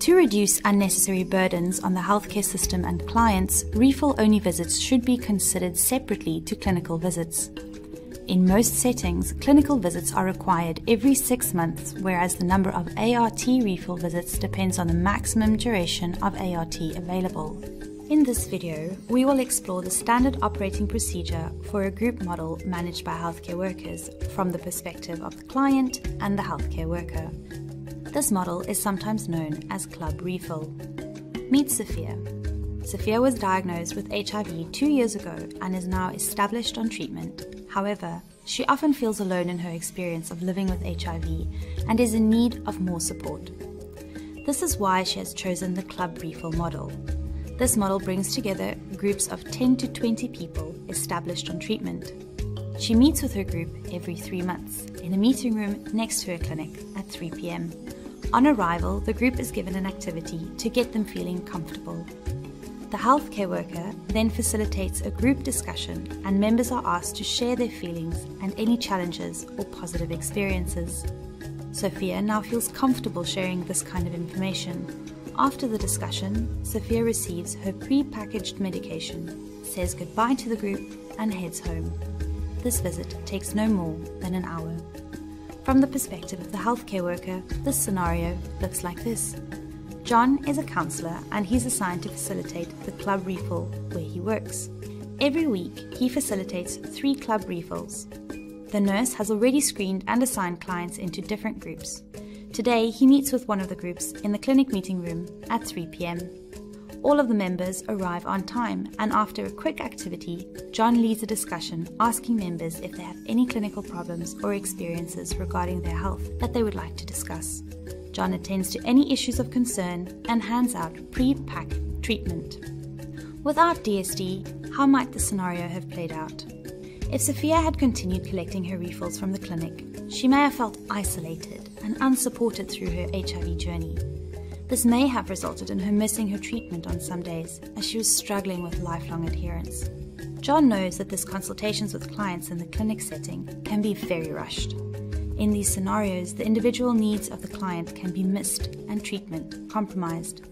To reduce unnecessary burdens on the healthcare system and clients, refill-only visits should be considered separately to clinical visits. In most settings, clinical visits are required every 6 months, whereas the number of ART refill visits depends on the maximum duration of ART available. In this video, we will explore the standard operating procedure for a group model managed by healthcare workers from the perspective of the client and the healthcare worker. This model is sometimes known as Club Refill. Meet Sophia. Sophia was diagnosed with HIV 2 years ago and is now established on treatment. However, she often feels alone in her experience of living with HIV and is in need of more support. This is why she has chosen the Club Refill model. This model brings together groups of 10 to 20 people established on treatment. She meets with her group every 3 months in a meeting room next to her clinic at 3 p.m. On arrival, the group is given an activity to get them feeling comfortable. The healthcare worker then facilitates a group discussion and members are asked to share their feelings and any challenges or positive experiences. Sophia now feels comfortable sharing this kind of information. After the discussion, Sophia receives her pre-packaged medication, says goodbye to the group and heads home. This visit takes no more than an hour. From the perspective of the healthcare worker, this scenario looks like this. John is a counsellor and he's assigned to facilitate the Club Refill where he works. Every week, he facilitates 3 Club Refills. The nurse has already screened and assigned clients into different groups. Today, he meets with one of the groups in the clinic meeting room at 3 p.m. All of the members arrive on time, and after a quick activity, John leads a discussion asking members if they have any clinical problems or experiences regarding their health that they would like to discuss. John attends to any issues of concern and hands out pre-packed treatment. Without DSD, how might the scenario have played out? If Sophia had continued collecting her refills from the clinic, she may have felt isolated and unsupported through her HIV journey. This may have resulted in her missing her treatment on some days, as she was struggling with lifelong adherence. John knows that these consultations with clients in the clinic setting can be very rushed. In these scenarios, the individual needs of the client can be missed and treatment compromised.